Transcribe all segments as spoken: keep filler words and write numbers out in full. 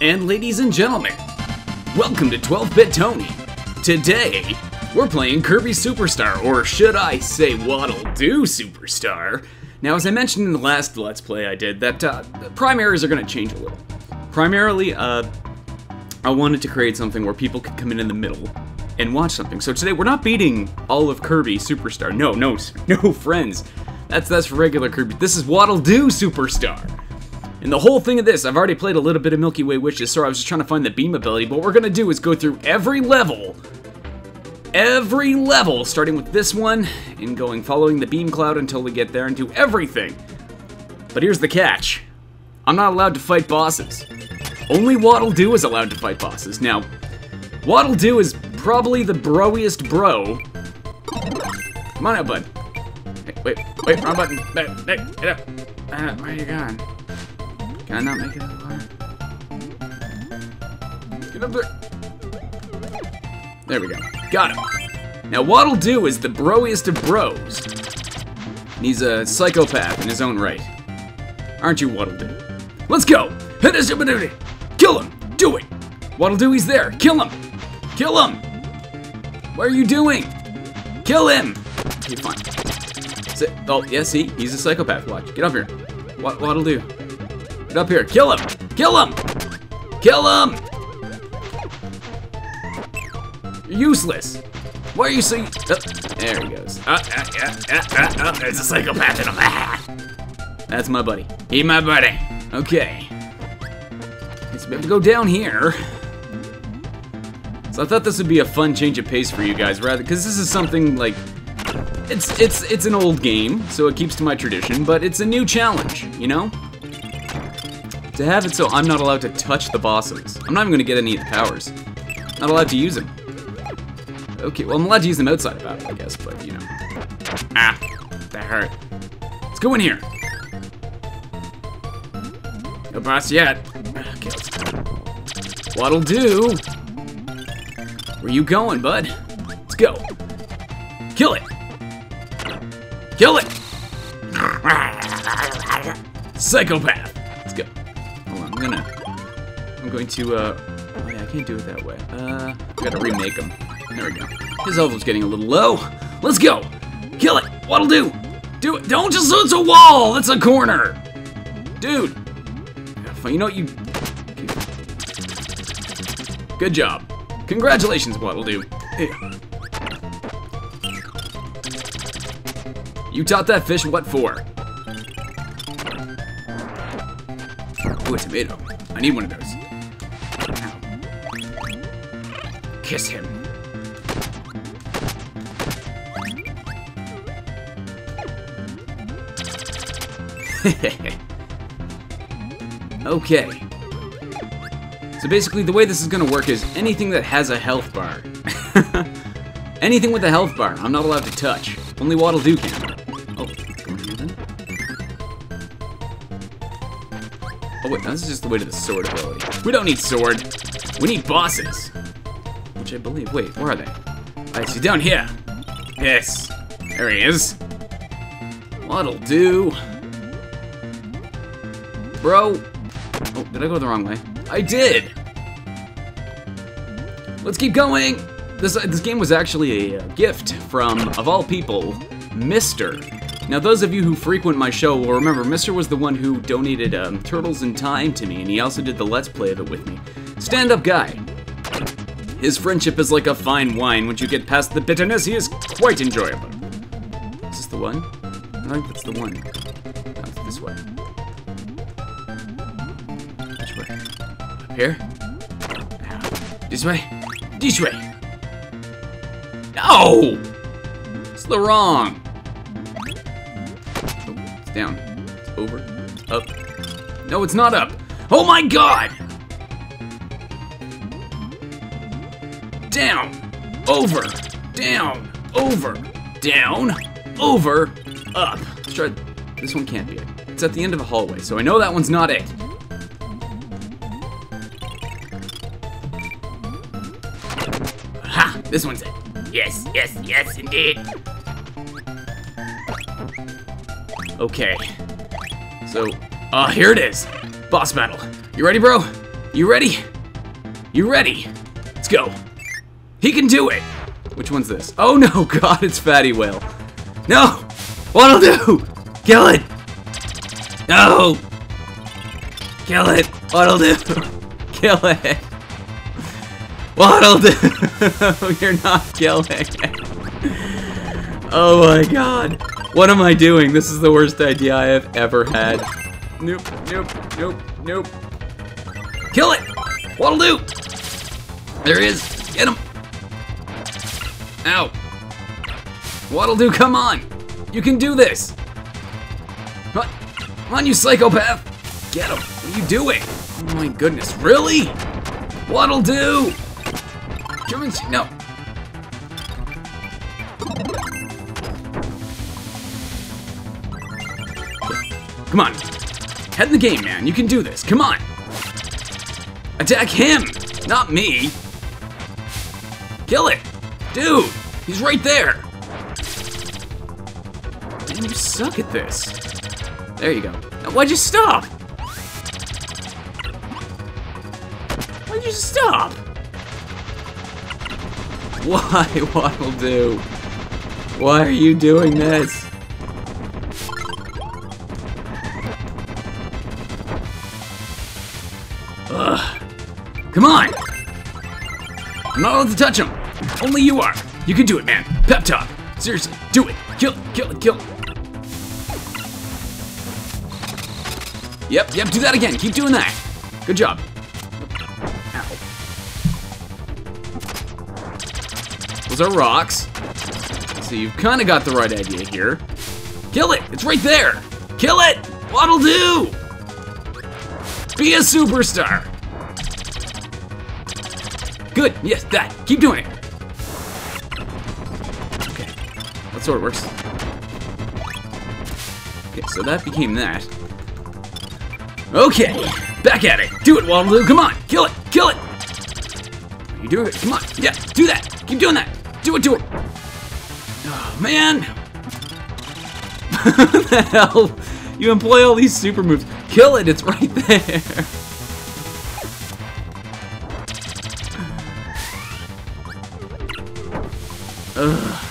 And ladies and gentlemen, welcome to twelve-Bit Tony. Today, we're playing Kirby Superstar, or should I say Waddle Doo Superstar. Now, as I mentioned in the last Let's Play I did, that uh, the primaries are going to change a little. Primarily, uh, I wanted to create something where people could come in in the middle and watch something. So today, we're not beating all of Kirby Superstar. No, no, no, friends. That's, that's for regular Kirby. This is Waddle Doo Superstar. And the whole thing of this, I've already played a little bit of Milky Way Wishes, so I was just trying to find the beam ability, but what we're gonna do is go through every level, every level, starting with this one, and going following the beam cloud until we get there and do everything. But here's the catch. I'm not allowed to fight bosses. Only Waddle Doo is allowed to fight bosses. Now, Waddle Doo is probably the broiest bro. Come on out, bud. Hey, wait, wait, wrong button. Hey, hey, get up. Uh, where are you going? Can I not make it out alive? Get up there. There we go. Got him. Now, Waddle Doo is the broiest of bros. And he's a psychopath in his own right. Aren't you, Waddle Doo? Let's go! Hit his duty! Kill him! Do it! Waddle Doo, he's there! Kill him! Kill him! What are you doing? Kill him! He's fine. Sit. Oh, yeah, see? He's a psychopath. Watch. Get up here. Wad Waddle Doo. Get up here. Kill him! Kill him! Kill him! You're useless. Why are you so... Uh, there he goes. Uh, uh, uh, uh, uh, uh, there's a psychopath in him. That's my buddy. He my buddy. Okay. Let's be able to go down here. So I thought this would be a fun change of pace for you guys, rather, because this is something like... It's, it's, it's an old game, so it keeps to my tradition, but it's a new challenge, you know? To have it so I'm not allowed to touch the bosses. I'm not even going to get any of the powers. Not allowed to use them. Okay, well, I'm allowed to use them outside of battle, I guess, but, you know. Ah, that hurt. Let's go in here. No boss yet. Okay, let's go. Waddle Doo. Where you going, bud? Let's go. Kill it. Kill it. Psychopath. Let's go. I'm gonna, I'm going to, uh, oh yeah, I can't do it that way. Uh, I gotta remake him. There we go. His health was getting a little low. Let's go! Kill it! Waddle Doo! Do it! Don't just, it's a wall! It's a corner! Dude! You know what you... Good job. Congratulations, Waddle Doo. You taught that fish what for. Ooh, a tomato. I need one of those. Ow. Kiss him. Okay. So basically the way this is gonna work is anything that has a health bar. Anything with a health bar, I'm not allowed to touch. Only Waddle Doo can. Oh, what's going on then? Oh wait, no, this is just the way to the sword ability. We don't need sword. We need bosses. Which I believe, wait, where are they? Alright, so down here. Yes. There he is. Waddle Doo. Bro. Oh, did I go the wrong way? I did! Let's keep going! This, uh, this game was actually a gift from, of all people, Mister. Now, those of you who frequent my show will remember Mister was the one who donated um, Turtles in Time to me, and he also did the Let's Play of it with me. Stand-up guy. His friendship is like a fine wine. Once you get past the bitterness, he is quite enjoyable. Is this the one? I think that's the one. No, it's this way. Which way? Up here? No. This way? This way! No! It's the wrong. Down. It's over. Up. No, it's not up. Oh my god! Down. Over. Down. Over. Down. Over. Up. Let's try. This one can't be it. It's at the end of a hallway, so I know that one's not it. Ha! This one's it. Yes, yes, yes, indeed. Okay, so, ah, uh, here it is. Boss battle. You ready, bro? You ready? You ready? Let's go. He can do it. Which one's this? Oh no, God, it's Fatty Whale. No! Waddle Doo! Kill it! No! Kill it! Waddle Doo! Kill it! Waddle Doo! You're not killing it. Oh my God. What am I doing? This is the worst idea I have ever had. Nope, nope, nope, nope. Kill it! Waddle Doo! There he is. Get him! Ow. Waddle Doo, come on! You can do this! Come on, come on, you psychopath! Get him! What are you doing? Oh my goodness, really? Waddle Doo! No! Come on! Head in the game, man! You can do this! Come on! Attack him! Not me! Kill it! Dude! He's right there! Man, you suck at this. There you go. Now, why'd you stop? Why'd you stop? Why, Waddle Doo? Why are you doing this? Ugh. Come on! I'm not allowed to touch him! Only you are! You can do it, man. Pep talk. Seriously, do it. Kill, kill, kill. Yep, yep, do that again. Keep doing that. Good job. Ow. Those are rocks. So you've kind of got the right idea here. Kill it. It's right there. Kill it. Waddle Doo. Be a superstar. Good. Yes, that. Keep doing it. That sort of works. Okay, so that became that. Okay, back at it. Do it, Waddle Doo. Come on, kill it, kill it. You do it. Come on, yeah, do that. Keep doing that. Do it, do it. Oh man, what the hell? You employ all these super moves. Kill it. It's right there. Ugh.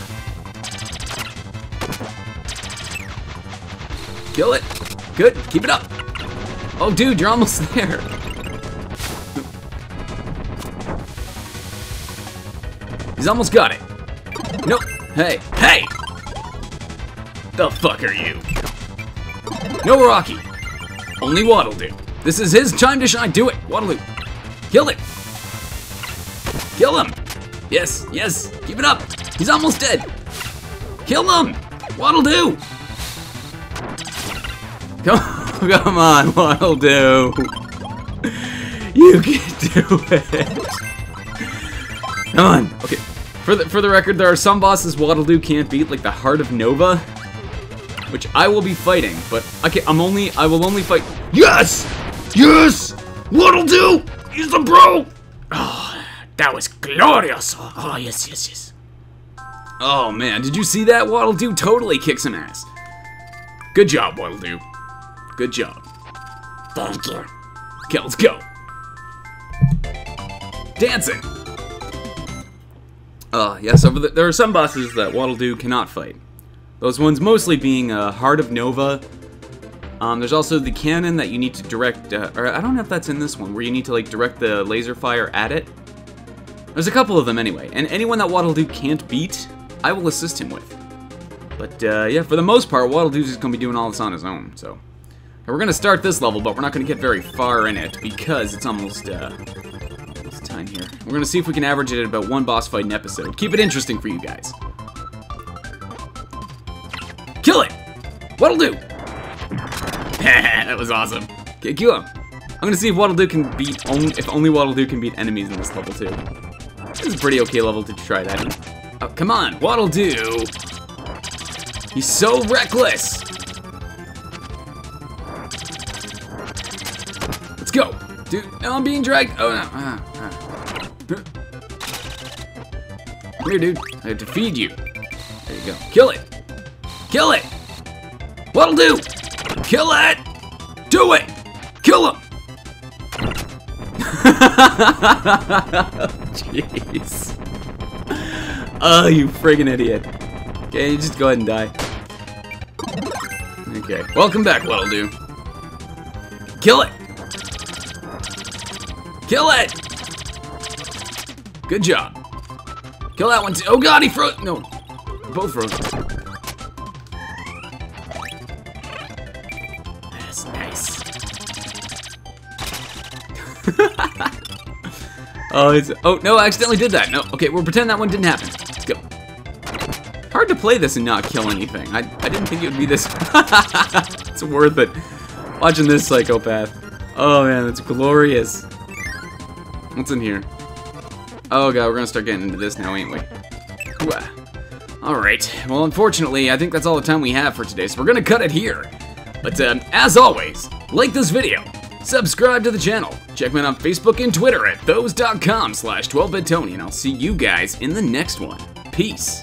Kill it. Good. Keep it up. Oh, dude, you're almost there. He's almost got it. Nope. Hey. Hey! The fuck are you? No Rocky. Only Waddle Doo. This is his time to shine. Do it. Waddle Doo. Kill it. Kill him. Yes. Yes. Keep it up. He's almost dead. Kill him. Waddle Doo. Come, come on, Waddle Doo. You can do it. Come on. Okay. For the for the record, there are some bosses Waddle Doo can't beat, like the Heart of Nova, which I will be fighting. But okay, I'm only I will only fight. Yes, yes. Waddle Doo is the bro. Oh, that was glorious. Oh yes, yes, yes. Oh man, did you see that? Waddle Doo totally kicks an ass. Good job, Waddle Doo. Good job. Thank you. Okay, let's go. Dancing. Uh, yes, yeah, so the, there are some bosses that Waddle Doo cannot fight. Those ones mostly being uh, Heart of Nova. Um, there's also the cannon that you need to direct, uh, or I don't know if that's in this one, where you need to like direct the laser fire at it. There's a couple of them anyway, and anyone that Waddle Doo can't beat, I will assist him with. But uh, yeah, for the most part, Waddle Doo's just gonna be doing all this on his own, so. We're gonna start this level, but we're not gonna get very far in it because it's almost uh, it's time here. We're gonna see if we can average it at about one boss fight an episode. Keep it interesting for you guys. Kill it! Waddle Doo! That was awesome. Okay, kill him. I'm gonna see if Waddle Doo can beat only if only Waddle Doo can beat enemies in this level too. This is a pretty okay level to try that in. Oh, come on, Waddle Doo! He's so reckless. Go, dude! No, I'm being dragged. Oh no! Ah, ah. Come here, dude! I have to feed you. There you go. Kill it! Kill it! Waddle Doo! Kill it! Do it! Kill him! Jeez. Oh, you friggin' idiot. Okay, you just go ahead and die. Okay, welcome back, Waddle Doo. Kill it! Kill it! Good job. Kill that one too. Oh god, he froze! No. Both froze. That's nice. Oh, it's. Oh, no, I accidentally did that. No. Okay, we'll pretend that one didn't happen. Let's go. Hard to play this and not kill anything. I, I didn't think it would be this. It's worth it. Watching this psychopath. Oh man, that's glorious. What's in here? Oh god, we're gonna start getting into this now, ain't we? Alright, well unfortunately, I think that's all the time we have for today, so we're gonna cut it here. But um, as always, like this video, subscribe to the channel, check me out on Facebook and Twitter at those dot com slash twelve bit Tony, and I'll see you guys in the next one. Peace.